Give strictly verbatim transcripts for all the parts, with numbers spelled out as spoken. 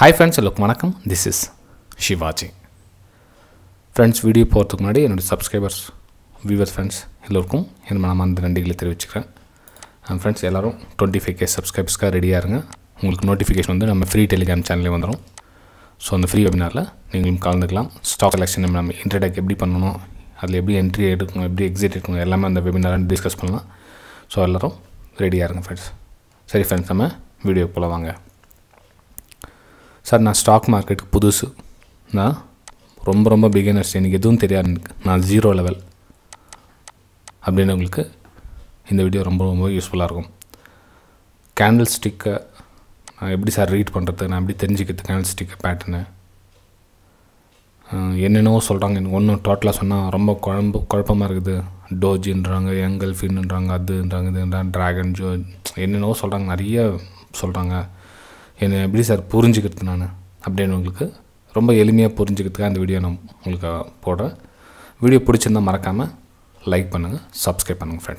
Hi friends, hello, welcome. This is Shivaji. Friends, video portuk nadi ennoda subscribers, viewers friends, ellarkum enna manamanda nandigile therivichukren. And friends, ellarum twenty-five K subscribers ka ready aanga. Ungalku notification vandu nama free Telegram channel vandrum. So and free webinar la neengalum kalandukalam. Stock selection nama intraday eppadi pannanum, adha eppadi entry edukkum, eppadi exit edukkum ellame and webinar la discuss pannalam. So ellarum ready aanga friends. Sari friends, nama video ku polavanga. Sir, I am stock market. I am a beginner. I am zero level. I am going to this video. Useful candlestick. I am read the candlestick pattern. I am going to read the candlestick pattern. I will tell you about this video. I will tell you about this video. I will tell you about this video. Like and subscribe. I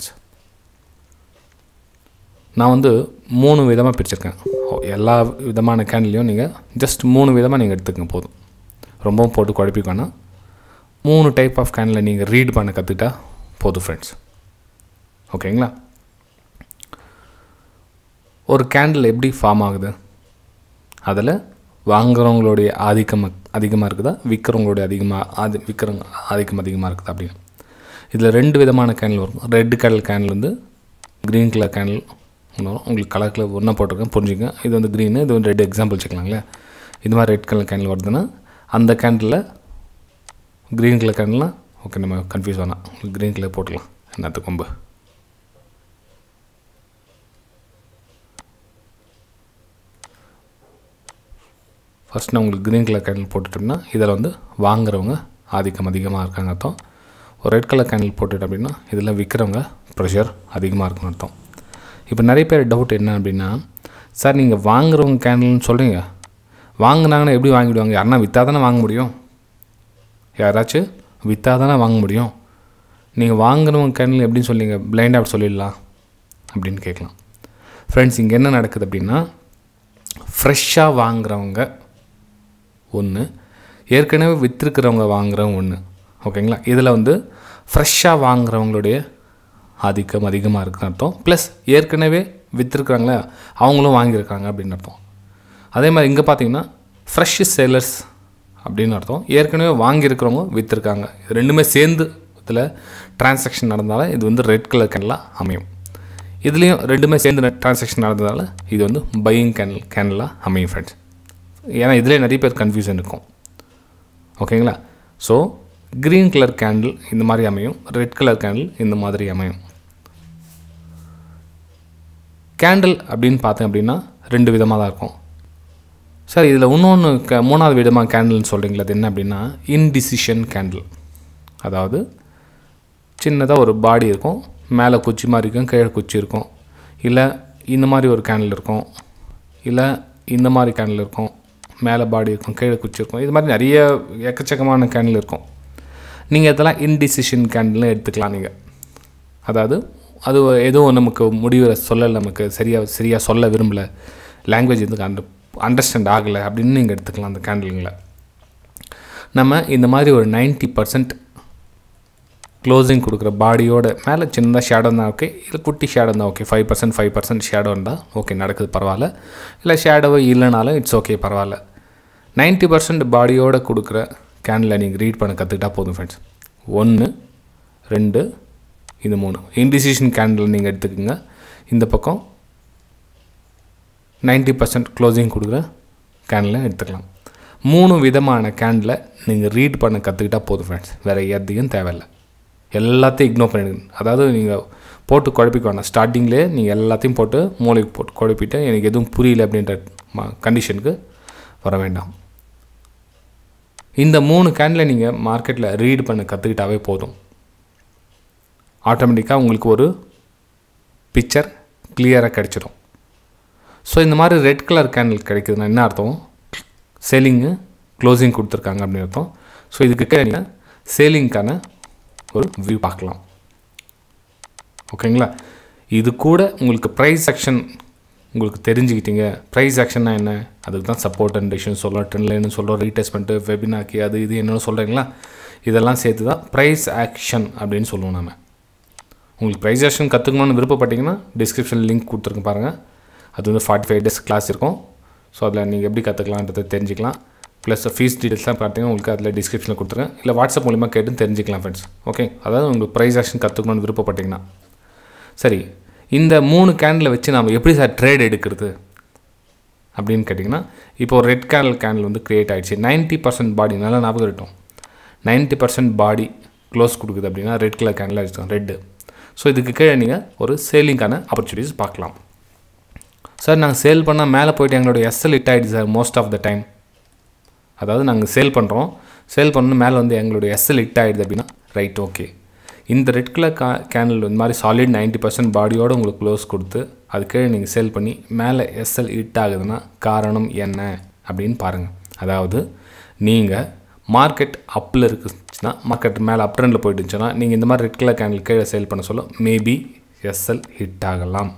will tell you about this video. I will tell you just three videos. I will tell you about three types of candle. You read it, friends. Okay? One candle is formed. அதில வாங்குறவங்களுடைய ஆதிக்கம் அதிகமா இருக்குதா விக்கிறவங்களுடைய அதிகமா விக்கிறவங்க ஆதிக்கம் அதிகமா இருக்குதா அப்படி இதுல ரெண்டு விதமான கேண்டில் வரும் ரெட் கலர் கேண்டில் வந்து green கலர் கேண்டில் உங்களுக்கு கலர் கலர் ஒண்ணா போட்டுருக்கேன் புரிஞ்சுங்க இது வந்து green இது வந்து ரெட் எக்ஸாம்பிள் செக்கலாம்ல இது மாதிரி ரெட் கலர் கேண்டில் வருதுனா அந்த கேண்டில்ல green கலர் கேண்டில்னா ஓகே நம்ம கன்ஃபியூஸ் ஆனா green கலர் போடலாம் என்னது கொம்பு First, we will green color candle. This is the Wangaranga, Adikam Adigama Arcanato. Or red color candle ported Abina, this is the Vikranga, pressure Adigma Arcanato. If you have a doubt in Abina, sir, you have a Wangaranga candle soldier. Wangaranga, every Wangaranga, Anna Vitadana Wangurio. Yarache, Vitadana Wangurio. You have a Wangaranga candle, every soldier, a blind out solilla. Abdin Kekla. Friends, in Gena Nakadabina, fresh Wangaranga. One ஏற்கனவே வித்திருக்கிறவங்க வாங்குறவங்க ஒன்னு ஓகேங்களா இதெல்லாம் வந்து ஃப்ரெஷா வாங்குறவங்களோட ஆதிக்கம் அதிகமா இருக்குன்னு அர்த்தம் ப்ளஸ் ஏற்கனவே வித்திருக்கறங்கள அவங்களும் வாங்கி இருக்காங்க அப்படினு அர்த்தம் அதே மாதிரி இங்க பாத்தீங்கன்னா ஃப்ரெஷ் செல்லர்ஸ் அப்படினு அர்த்தம் ஏற்கனவே வாங்கி இருக்கறவங்க வித்திருக்காங்க இது ரெண்டுமே சேர்ந்து இதுல ட்ரான்சாக்ஷன் நடந்தால இது வந்து ரெட் கலர் கேண்டிலா அமையும் இதுலயும் ரெண்டுமே சேர்ந்து ட்ரான்சாக்ஷன் நடந்தால இது வந்து பையிங் கேண்டில் கேண்டிலா அமையும் फ्रेंड्स ஏனா இதுல நிறைய பேர் கன்ஃபியூஷன் இருக்கும் ஓகேங்களா சோ green color candle இந்த மாதிரி அமையும் red color candle இந்த மாதிரி அமையும் candle அப்படினு பார்த்தேன் அப்படினா ரெண்டு விதமா தான் இருக்கும் சார் இதுல இன்னொரு மூணாவது விதமா candle னு சொல்றீங்களா அது என்ன அப்படினா indecision candle அதாவது சின்னதா ஒரு பாடி இருக்கும் மேல குச்சி மாதிரி இருக்கும் கீழ குச்சி இருக்கும் இல்ல இந்த மாதிரி ஒரு candle இருக்கும் இல்ல இந்த மாதிரி candle இருக்கும் மேல பாடி இருக்கும் கீழ குச்சி இருக்கும் இது மாதிரி நிறைய ஏகச்சக்கமான கேண்டில் இருக்கும் நீங்க இதெல்லாம் இன்டிசிஷன் கேண்டில் எடுத்துக்கலாம் நீங்க அதாவது அது ஏதோ நமக்கு முடிவுற சொல்ல நமக்கு சரியா சரியா சொல்ல விரும்பல language வந்து அண்டர்ஸ்டாண்ட் ஆகல அப்படினு நீங்க எடுத்துக்கலாம் அந்த கேண்டில்ங்கள நம்ம இந்த மாதிரி ஒரு ninety percent க்ளோசிங் கொடுக்கிற பாடியோட மேல சின்னதா ஷேடோனா ஓகே இல்ல குட்டி ஷேடோனா okay five percent five percent ஷேடோனா ஓகே நடக்குது பரவால இல்ல ஷேடோவே இல்லனால இட்ஸ் ஓகே பரவால ninety percent பாடியோட கொடுக்கிற கேண்டில் நீங்க ரீட் பண்ண கத்துக்கிட்டா போதும் फ्रेंड्स one two இது மூணு இன்டிசிஷன் கேண்டில் நீங்க எடுத்துக்கங்க இந்த பக்கம் ninety percent க்ளோசிங் கொடுக்கிற கேண்டில் எடுத்துக்கலாம் மூணு விதமான கேண்டில் நீங்க ரீட் பண்ண கத்துக்கிட்டா போதும் फ्रेंड्स வேற எதையும் தேவையில்லை எல்லாத்தையும் இக்னோர் பண்ணிடுங்க அதாவது நீங்க போட்டு குழப்பிக்கான ஸ்டார்டிங்லயே நீங்க எல்லாத்தையும் போட்டு மூளைக்கு போட்டு குழப்பிட்டு எனக்கு எதுவும் புரியல அப்படின்ற கண்டிஷனுக்கு வர வேண்டாம் இந்த மூணு கேண்டில் நீங்க மார்க்கெட்ல ரீட் பண்ண கத்துக்கிட்டாவே போதும் ஆட்டோமேட்டிக்கா உங்களுக்கு ஒரு பிக்சர் கிளியரா கிடைச்சிடும் சோ இந்த மாதிரி ரெட் கலர் கேண்டில் கிடைக்குதுன்னா என்ன அர்த்தம் செல்லிங் க்ளோசிங் கொடுத்திருக்காங்க அப்படி அர்த்தம் சோ இதுக்கு நீங்க செல்லிங்கான view பார்க்கலாம் ஓகேங்களா இது கூட உங்களுக்கு price section உங்களுக்கு தெரிஞ்சுக்கிட்டீங்க ப்ரைஸ் ஆக்ஷன்னா என்ன அதுக்கு தான் சப்போர்ட் அண்ட் டிஷன் சொல்றோம் ட்ரெண்ட் லைன் சொல்றோம் ரீடெஸ்ட்மென்ட் வெபினார் கி அது இது என்னன்னு சொல்றீங்களா இதெல்லாம் சேர்த்து தான் ப்ரைஸ் ஆக்ஷன் அப்படினு சொல்லுவோம் நாம உங்களுக்கு ப்ரைஸ் ஆக்ஷன் கத்துக்கணும்னு விருப்பப்பட்டீங்கன்னா டிஸ்கிரிப்ஷன்ல லிங்க் கொடுத்திருக்கேன் பாருங்க அது வந்து forty-five டேஸ் கிளாஸ் இருக்கும் சோ அதல நீங்க எப்படி கத்துக்கலாம்ன்றதை தெரிஞ்சிக்கலாம் Plus the fees details la pathina ungalku adla description la kuduthirren illa whatsapp moolama kettu therinjikalam friends okay adha ungalku price action kathukonnu viruppa pattinga sari inda three candle vechi namu eppadi sir trade edukkuradhu appdin kettingna ipo red candle candle vandu create aichu ninety percent body nalla naapukku iruttum ninety percent body close kudukudhu appdina red color candle irukum red so idukku kela neenga oru selling ana opportunities paakalam sir naanga sell panna mele poitu engaloda sl hit aidhu sir most of the time அதாவது நாங்க sale பண்றோம் sale பண்ணனும் மேல வந்து எங்களுடைய SL hit ஆயிடுது அப்படினா right okay இந்த ரெட் கலர் கேண்டில் இந்த மாதிரி சாலிட் ninety percent பாடியோட உங்களுக்கு க்ளோஸ் கொடுத்து அதுக்கு நீங்க சேல் பண்ணி மேல SL ஹிட் ஆகுதுனா காரணம் என்ன அப்படிን பாருங்க அதாவது நீங்க மார்க்கெட் அப்ல இருக்குன்னா மார்க்கெட் மேல அப் ட்ரெண்ட்ல போயிட்டு இருந்துனா நீங்க இந்த மாதிரி ரெட் கலர் கேண்டில் கீழ சேல் பண்ண சொல்ல மேபி SL ஹிட் ஆகலாம்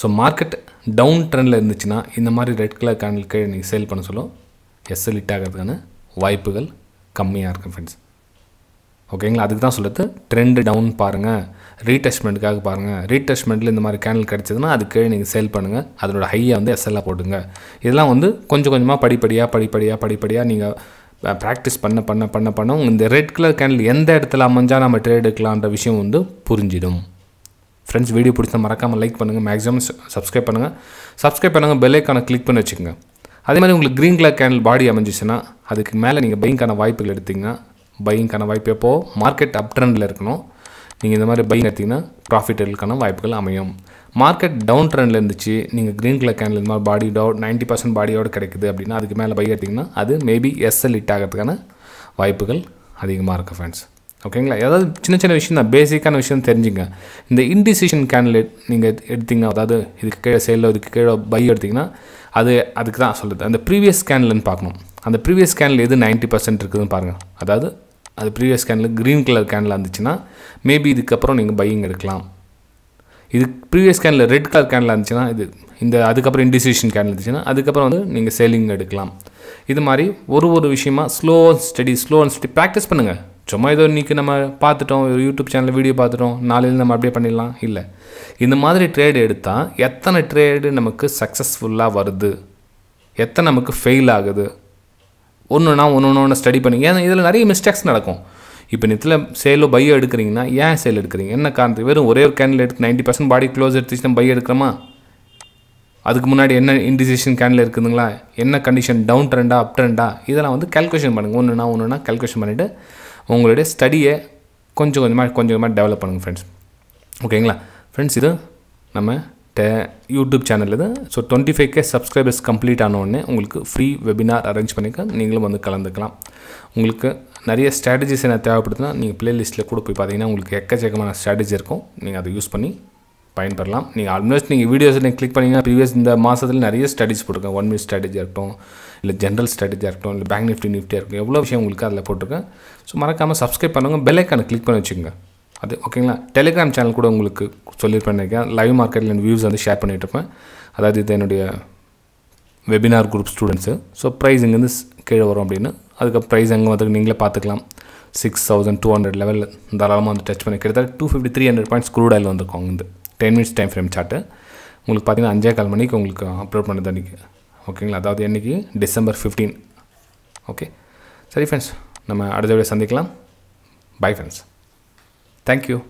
சோ மார்க்கெட் டவுன் ட்ரெண்ட்ல இருந்துனா இந்த மாதிரி ரெட் கலர் கேண்டில் கீழ நீங்க சேல் பண்ண சொல்ல SL hit ஆகிறதுக்கான வாய்ப்புகள் கம்மியா இருக்கு फ्रेंड्स ஓகேங்களா அதுக்கு தான் சொல்றது ட்ரெண்ட் டவுன் பாருங்க ரீடெஸ்ட்மென்ட்காக பாருங்க ரீடெஸ்ட்மென்ட்ல இந்த மாதிரி கேண்டில் கிடைச்சதுனா அதுக்கு நீங்க சேல் பண்ணுங்க அதனோட ஹையை வந்து SL ஆ போடுங்க இதெல்லாம் வந்து கொஞ்சம் கொஞ்சமா படிப்படியா படிப்படியா படிப்படியா நீங்க பிராக்டீஸ் பண்ண பண்ண பண்ண பண்ண இந்த ரெட் கலர் கேண்டில் எந்த இடத்துல அமைஞ்சா நாம ட்ரேட் எடுக்கலாம்ன்ற விஷயம் வந்து புரிஞ்சிடும் फ्रेंड्स வீடியோ பிடிச்சா மறக்காம லைக் பண்ணுங்க மேக்ஸிமம் சப்ஸ்கிரைப் பண்ணுங்க சப்ஸ்கிரைப் பண்ணுங்க பெல் ஐகானை கிளிக் பண்ணி வெச்சுங்க அதே மாதிரி உங்களுக்கு green color candle body அமைஞ்சிச்சுனா அதுக்கு மேல நீங்க buying கான வாய்ப்புகள் எடுத்தீங்க buying கான வாய்ப்பு எப்போ மார்க்கெட் அப் ட்ரெண்ட்ல இருக்கணும் நீங்க இந்த மாதிரி buying எடுத்தீங்கனா profit எடுக்கான வாய்ப்புகள் அமையும் மார்க்கெட் டவுன் ட்ரெண்ட்ல இருந்துச்சு நீங்க green color candle இந்த மாதிரி body down ninety percent பாடியோட கிடைக்குது அப்படினா அதுக்கு மேல buy எடுத்தீங்கனா அது மேபி SL ஹிட் ஆகிறதுக்கான வாய்ப்புகள் அதிகமா இருக்கு फ्रेंड्स ஓகேங்களா ஏதாவது சின்ன சின்ன விஷயம் தான் பேசிக்கான விஷயம் தெரிஞ்சுங்க இந்த இன்டிசிஷன் கேண்டில் நீங்க எடுத்தீங்க அதாவது இதுக்கு கீழ சேல் இதுக்கு கீழ பை எடுத்தீங்கனா அது அதுக்கு தான் சொல்றது அந்த previous candleன்னு பார்க்கணும் அந்த previous candle எது ninety percent இருக்குதுன்னு பாருங்க அதாவது அது previous candle green color candle வந்துச்சுனா மேபி இதுக்கு அப்புறம் நீங்க பையிங் எடுக்கலாம் இது previous candle red color candle வந்துச்சுனா இது இந்த அதுக்கு அப்புறம் indecision candle வந்துச்சுனா அதுக்கு அப்புறம் வந்து நீங்க selling எடுக்கலாம் இது மாதிரி ஒரு ஒரு விஷயமா slow and steady slow and steady practice பண்ணுங்க சும்மா ஏதோ இன்னைக்கு நம்ம பார்த்துட்டோம் YouTube சேனல்ல வீடியோ பார்த்துட்டோம் நாளையில நம்ம அப்படியே பண்ணிடலாம் இல்ல இந்த மாதிரி ட்ரேட் எடுத்தா எத்தனை ட்ரேட் நமக்கு சக்சஸ்ஃபுல்லா வருது எத்தனை நமக்கு ஃபெயில் ஆகுது ஒண்ணுனா ஒண்ணுனோன ஸ்டடி பண்ணுங்க ஏன்னா இதெல்லாம் நிறைய மிஸ்டேக்ஸ் நடக்கும் இப்போ நித்துல சேலோ பை எடுக்கறீங்கன்னா ஏன் சேல் எடுக்கறீங்க என்ன காரணத்துக்கு வெறும் ஒரே ஒரு கேண்டில் எடுத்து ninety percent பாடி க்ளோஸ் எடுத்துச்சு நம்ம பை எடுக்கறமா அதுக்கு முன்னாடி என்ன இன்டிசிஷன் கேண்டில் இருக்குதுங்களா என்ன கண்டிஷன் டவுன் ட்ரெண்டா அப் ட்ரெண்டா இதெல்லாம் வந்து கால்குலேஷன் பண்ணுங்க ஒண்ணுனா ஒண்ணுனா கால்குலேஷன் பண்ணிட்டு உங்களுடைய ஸ்டடியை கொஞ்சம் கொஞ்சமா கொஞ்சம் கொஞ்சமா டெவலப் பண்ணுங்க फ्रेंड्स ஓகேங்களா फ्रेंड्स இது நம்ம YouTube சேனல்ல இது so twenty-five K subscribers complete ஆன உடனே உங்களுக்கு ஃப்ரீ வெபினார் அரேஞ்ச் பண்ணிக்க நீங்களும் வந்து கலந்துக்கலாம் உங்களுக்கு நிறைய strategies என்ன தேவைப்படுதுனா நீங்க playlistல கூட போய் பாத்தீங்கன்னா உங்களுக்கு எக்கச்சக்கமான strategy இருக்கும் நீங்க அதை யூஸ் பண்ணி பயன்படுத்தலாம் நீங்க ஆல்மோஸ்ட் நீங்க வீடியோஸ் எல்லாம் கிளிக் பண்ணீங்க previous இந்த மாசத்துல நிறைய ஸ்டடிஸ் போட்டுருக்கேன் one minute strategy இருக்கும் இல்ல ஜெனரல் ஸ்ட்ராட்டஜி ஆர்டோன் இல்ல பேங்க் நிஃப்டி நிஃப்டி இருக்கு எவ்வளவு விஷயம் உங்களுக்கு அதல போட்டுருக்கேன் சோ மறக்காம Subscribe பண்ணுங்க பெல் ஐகானை கிளிக் பண்ணி வெச்சுங்க அது ஓகேங்களா Telegram சேனல் கூட உங்களுக்கு சொல்லிருப்பேன் நான் லைவ் மார்க்கெட்ல இந்த வியூஸ் வந்து ஷேர் பண்ணிட்டு இருப்பேன் அதாவது இது என்னோட webinar group students so pricing வந்து கீழ வரும் அப்படினா அதுக்கு பிரைஸ் எங்க வந்து நீங்களே பார்த்துக்கலாம் six thousand two hundred level தாராளமா வந்து டச் பண்ணி கிட்டத்தட்ட two fifty three hundred points crude oil வந்திருக்கும் இந்த ten minutes time frame chart உங்களுக்கு பாத்தீங்கன்னா five thirty மணிக்கு உங்களுக்கு அப்லோட் பண்ணி தரேன் ஓகேங்களா அதாவது இன்னைக்கு December fifteenth ஓகே சரி फ्रेंड्स நம்ம அடுத்த வீடியோல சந்திக்கலாம் பை फ्रेंड्स थैंक यू